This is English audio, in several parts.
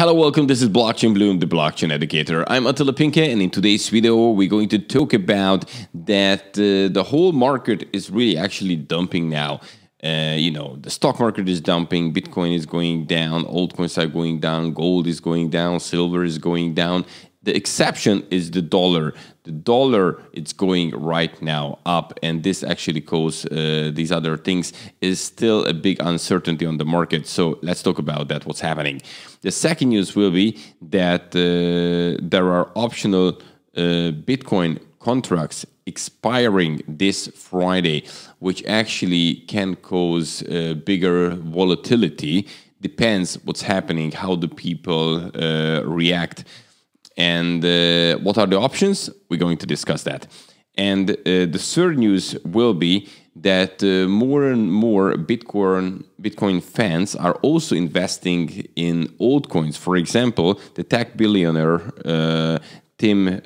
Hello, welcome. This is Blockchain Bloom, the blockchain educator. I'm Attila Pinke, and in today's video, we're going to talk about that the whole market is really actually dumping now. You know, the stock market is dumping, Bitcoin is going down, altcoins are going down, gold is going down, silver is going down. The exception is the dollar. The dollar, it's going right now up, and this actually causes these other things is still a big uncertainty on the market. So let's talk about that, what's happening. The second news will be that there are optional Bitcoin contracts expiring this Friday, which actually can cause bigger volatility. Depends what's happening, how the people react. And what are the options? We're going to discuss that. And the third news will be that more and more Bitcoin fans are also investing in altcoins. For example, the tech billionaire Tim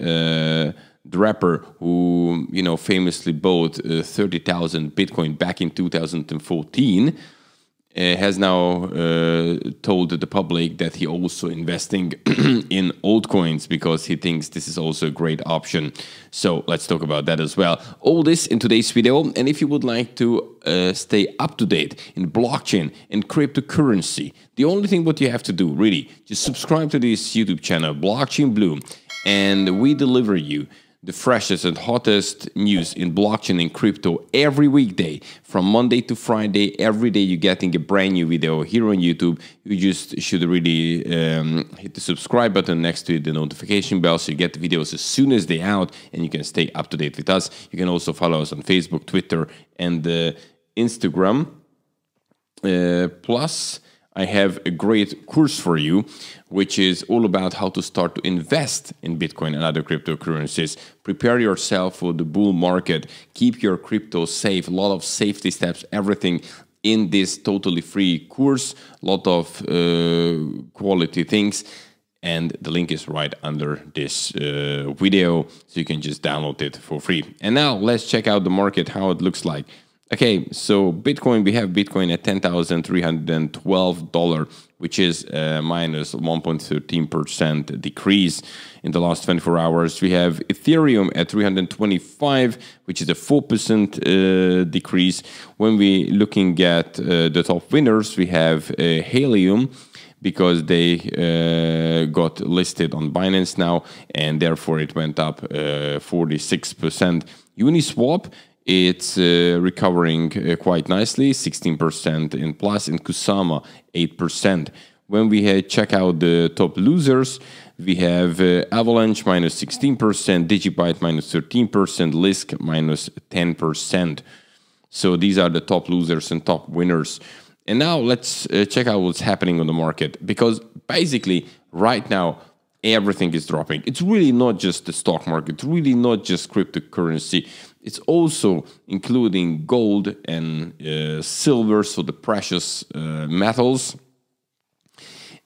Draper, who famously bought 30,000 Bitcoin back in 2014, has now told the public that he also investing in altcoins because he thinks this is also a great option. So let's talk about that as well. All this in today's video. And if you would like to stay up to date in blockchain and cryptocurrency, the only thing what you have to do really, just subscribe to this YouTube channel, Blockchain Bloom, and we deliver you the freshest and hottest news in blockchain and crypto every weekday. From Monday to Friday, every day you're getting a brand new video here on YouTube. You just should really hit the subscribe button next to the notification bell so you get the videos as soon as they're out and you can stay up to date with us. You can also follow us on Facebook, Twitter, and Instagram. Plus, I have a great course for you, which is all about how to start to invest in Bitcoin and other cryptocurrencies. Prepare yourself for the bull market. Keep your crypto safe. A lot of safety steps, everything in this totally free course. A lot of quality things. And the link is right under this video, so you can just download it for free. And now let's check out the market, how it looks like. Okay, so Bitcoin, we have Bitcoin at $10,312, which is minus 1.13% decrease in the last 24 hours. We have Ethereum at 325, which is a 4% decrease. When we looking at the top winners, we have Helium, because they got listed on Binance now, and therefore it went up 46%. Uniswap, it's recovering quite nicely, 16% in plus, and Kusama 8%. When we check out the top losers, we have Avalanche minus 16%, Digibyte minus 13%, Lisk minus 10%. So these are the top losers and top winners. And now let's check out what's happening on the market, because basically right now everything is dropping. It's really not just the stock market, it's really not just cryptocurrency. It's also including gold and silver, so the precious metals.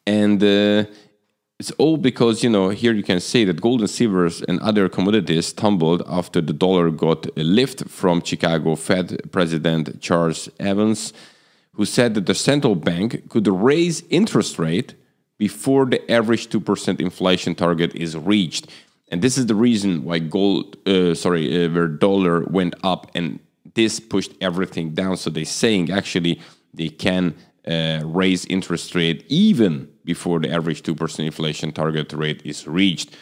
And it's all because, here you can say that gold and silvers and other commodities tumbled after the dollar got a lift from Chicago Fed President Charles Evans, who said that the central bank could raise interest rate before the average 2% inflation target is reached. And this is the reason why where dollar went up, and this pushed everything down. So they're saying actually they can raise interest rate even before the average 2% inflation target rate is reached.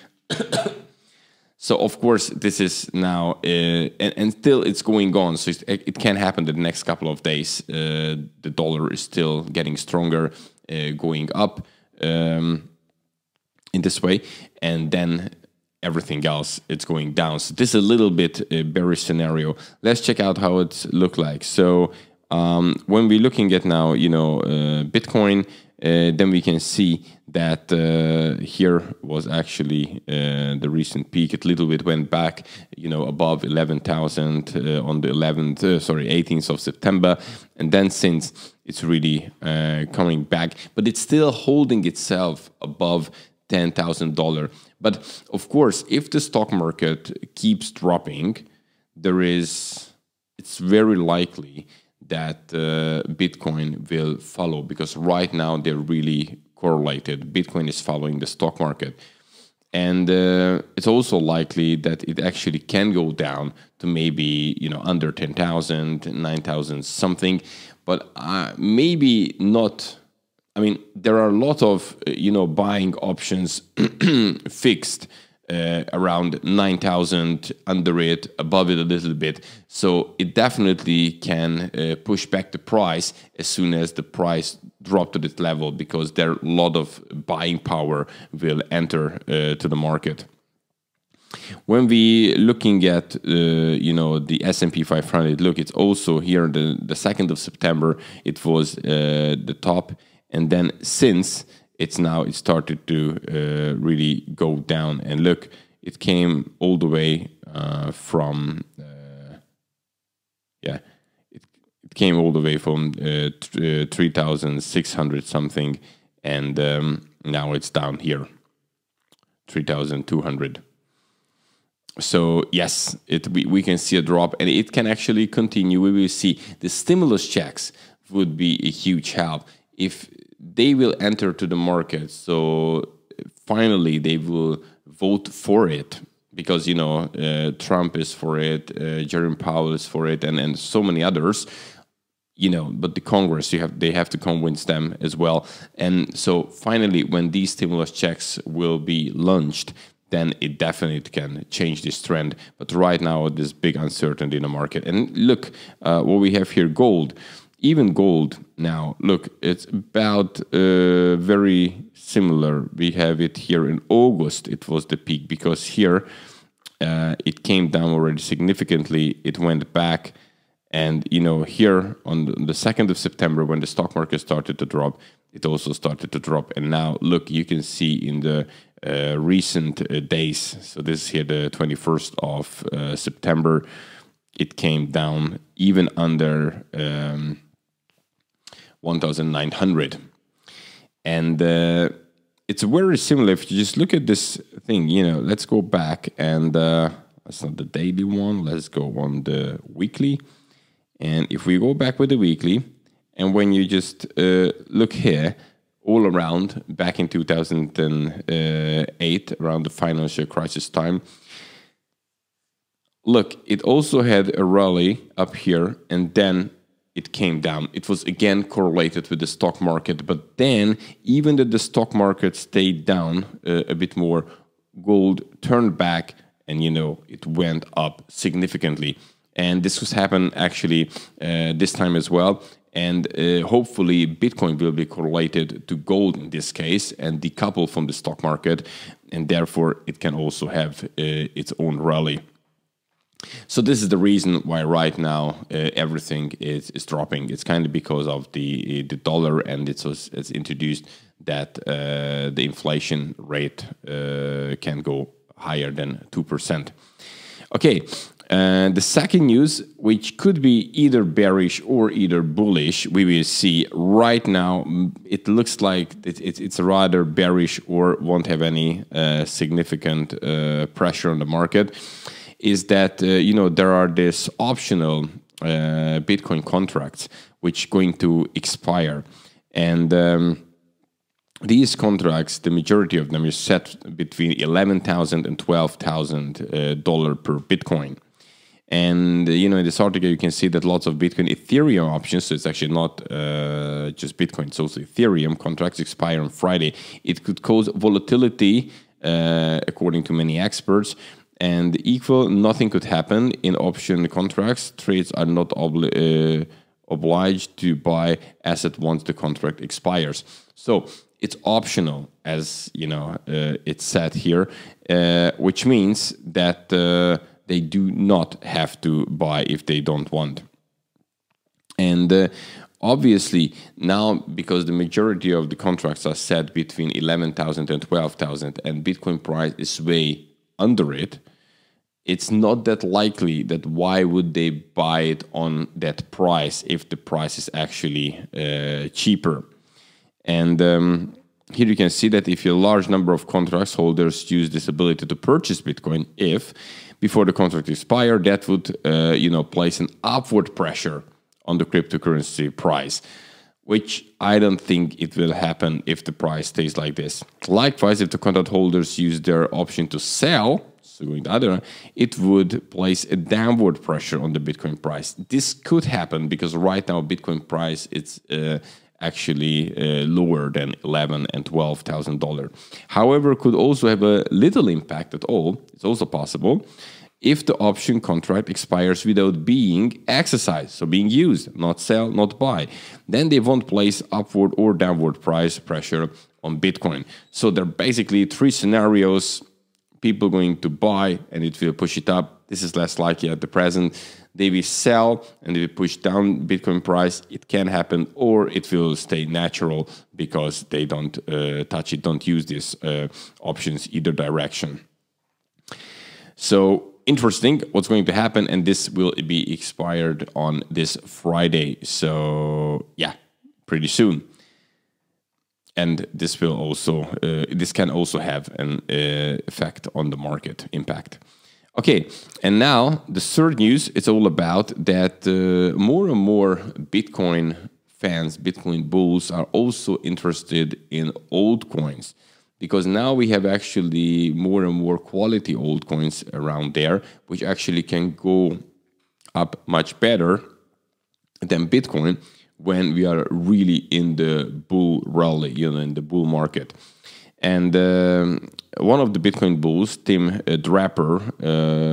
So of course this is now, and still it's going on. So it can happen that the next couple of days. The dollar is still getting stronger, going up in this way, and then everything else, it's going down. So this is a little bit bearish scenario. Let's check out how it looked like. So when we're looking at now, Bitcoin, then we can see that here was actually the recent peak. It little bit went back, above 11,000 on the 18th of September. And then since it's really coming back, but it's still holding itself above $10,000. But of course, if the stock market keeps dropping, it's very likely that Bitcoin will follow, because right now they're really correlated. Bitcoin is following the stock market. And it's also likely that it actually can go down to maybe, you know, under 10,000, 9,000 something, but maybe not. I mean, there are a lot of, you know, buying options fixed around 9,000, under it, above it a little bit. So it definitely can push back the price as soon as the price drops to this level, because there are a lot of buying power will enter to the market. When we looking at, you know, the S&P 500, look, it's also here the 2nd of September, it was the top. And then since it started to really go down. And look, it came all the way from 3,600 something. And now it's down here, 3,200. So yes, we can see a drop, and it can actually continue. We will see the stimulus checks would be a huge help if they will enter to the market. So finally they will vote for it, because, you know, Trump is for it, Jerome Powell is for it, and so many others, you know, but the Congress, they have to convince them as well. And so finally, when these stimulus checks will be launched, then it definitely can change this trend. But right now, there's big uncertainty in the market. And look, what we have here, gold. Even gold now, look, it's about very similar. We have it here in August. It was the peak, because here it came down already significantly. It went back, and, you know, here on the 2nd of September, when the stock market started to drop, it also started to drop. And now, look, you can see in the recent days, so this is here the 21st of September, it came down even under 1,900. And it's very similar. If you just look at this thing, you know, let's go back, and that's not the daily one, let's go on the weekly. And if we go back with the weekly, and when you just look here, all around, back in 2008, around the financial crisis time, look, it also had a rally up here, and then it came down. It was again correlated with the stock market, but then, even though the stock market stayed down a bit more, gold turned back, and, you know, it went up significantly. And this was happened actually this time as well. And hopefully Bitcoin will be correlated to gold in this case and decoupled from the stock market, and therefore it can also have its own rally. So this is the reason why right now everything is dropping. It's kind of because of the dollar, and it's introduced that the inflation rate can go higher than 2%. Okay, the second news, which could be either bearish or either bullish, we will see. Right now, it looks like it's rather bearish, or won't have any significant pressure on the market. Is that, you know, there are this optional Bitcoin contracts which going to expire. And these contracts, the majority of them is set between $11,000 and $12,000 per Bitcoin. And, you know, in this article, you can see that lots of Bitcoin Ethereum options, so it's actually not just Bitcoin, it's also Ethereum contracts expire on Friday. It could cause volatility, according to many experts. And equal, nothing could happen in option contracts. Trades are not obliged to buy asset once the contract expires. So it's optional, as you know, it's said here, which means that they do not have to buy if they don't want. And obviously now, because the majority of the contracts are set between 11,000 and 12,000, and Bitcoin price is way under it, it's not that likely that why would they buy it on that price if the price is actually cheaper. And here you can see that if a large number of contracts holders use this ability to purchase Bitcoin if before the contract expires, that would, you know, place an upward pressure on the cryptocurrency price. which I don't think it will happen if the price stays like this. Likewise, if the contract holders use their option to sell, so going the other one, it would place a downward pressure on the Bitcoin price. This could happen because right now Bitcoin price is actually lower than $11,000 and $12,000. However, it could also have a little impact at all. It's also possible if the option contract expires without being exercised, so being used, not sell, not buy, then they won't place upward or downward price pressure on Bitcoin. So there are basically three scenarios: people going to buy and it will push it up, this is less likely at the present, they will sell and they will push down Bitcoin price, it can happen, or it will stay natural because they don't touch it, don't use these options either direction. So interesting what's going to happen, and this will be expired on this Friday, so yeah, pretty soon. And this will also this can also have an effect on the market impact. Okay, and now the third news, it's all about that more and more Bitcoin fans, Bitcoin bulls, are also interested in altcoins, because now we have actually more and more quality altcoins around there, which actually can go up much better than Bitcoin when we are really in the bull rally, you know, in the bull market. And one of the Bitcoin bulls, Tim Draper,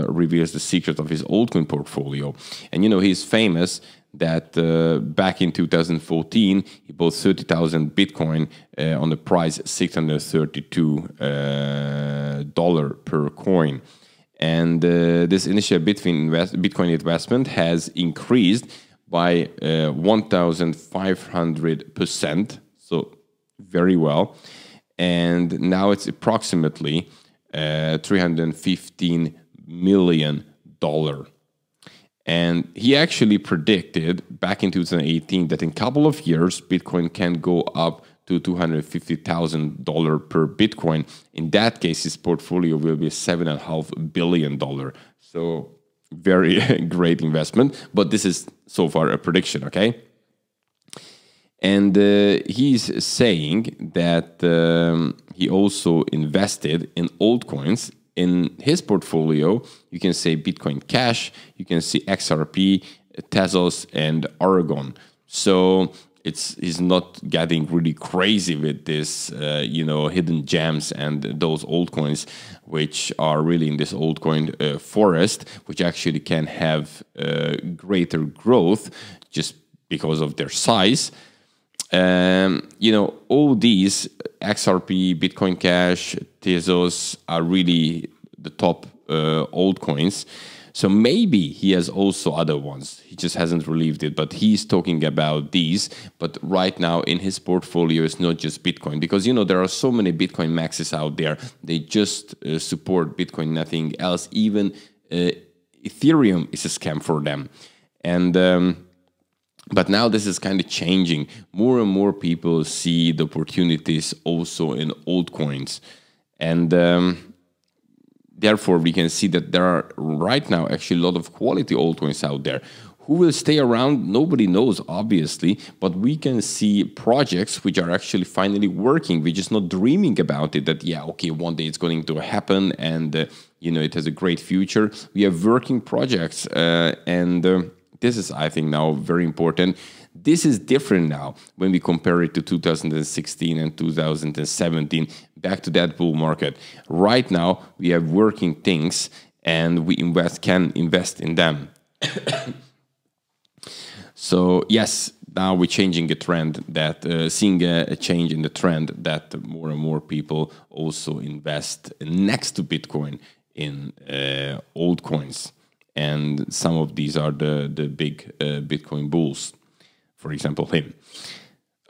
reveals the secret of his altcoin portfolio. And, you know, he's famous that back in 2014, he bought 30,000 Bitcoin on the price $632 per coin. And this initial Bitcoin investment has increased by 1,500%, so very well. And now it's approximately $315 million. And he actually predicted back in 2018 that in a couple of years, Bitcoin can go up to $250,000 per Bitcoin. In that case, his portfolio will be $7.5 billion. So very great investment, but this is so far a prediction, okay? And he's saying that he also invested in altcoins. In his portfolio, you can say Bitcoin Cash, you can see XRP, Tezos, and Aragon. So he's not getting really crazy with this, you know, hidden gems and those altcoins, which are really in this altcoin forest, which actually can have greater growth just because of their size. You know, all these XRP, Bitcoin Cash, Tezos are really the top altcoins. So maybe he has also other ones. He just hasn't relieved it, but he's talking about these. But right now in his portfolio, it's not just Bitcoin, because, you know, there are so many Bitcoin maxes out there. They just support Bitcoin, nothing else. Even Ethereum is a scam for them. And but now this is kind of changing. More and more people see the opportunities also in altcoins. And therefore, we can see that there are right now actually a lot of quality altcoins out there. Who will stay around? Nobody knows, obviously, but we can see projects which are actually finally working. We're just not dreaming about it that, yeah, okay, one day it's going to happen and, you know, it has a great future. We have working projects and this is, I think, now very important. This is different now when we compare it to 2016 and 2017, back to that bull market. Right now, we have working things and we can invest in them. So, yes, now we're changing a trend that, seeing a change in the trend that more and more people also invest next to Bitcoin in altcoins. And some of these are the big Bitcoin bulls, for example, him.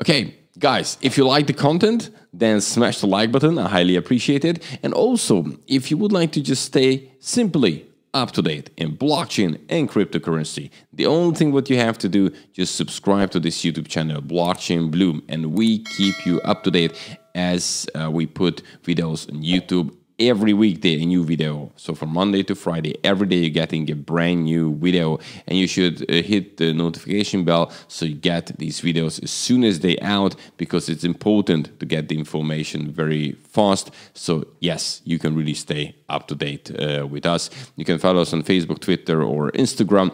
Okay, guys, if you like the content, then smash the like button. I highly appreciate it. And also, if you would like to just stay simply up to date in blockchain and cryptocurrency, the only thing what you have to do, just subscribe to this YouTube channel, Blockchain Bloom, and we keep you up to date as we put videos on YouTube every weekday a new video. So from Monday to Friday, every day you're getting a brand new video, and you should hit the notification bell so you get these videos as soon as they're out, because it's important to get the information very fast. So yes, you can really stay up to date with us. You can follow us on Facebook, Twitter, or Instagram,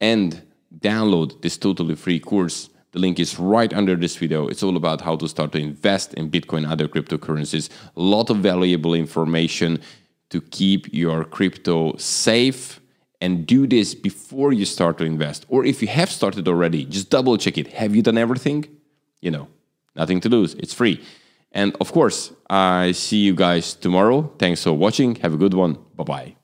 and download this totally free course. The link is right under this video. It's all about how to start to invest in Bitcoin and other cryptocurrencies. A lot of valuable information to keep your crypto safe, and do this before you start to invest. Or if you have started already, just double check it. Have you done everything? You know, nothing to lose. It's free. And of course, I see you guys tomorrow. Thanks for watching. Have a good one. Bye-bye.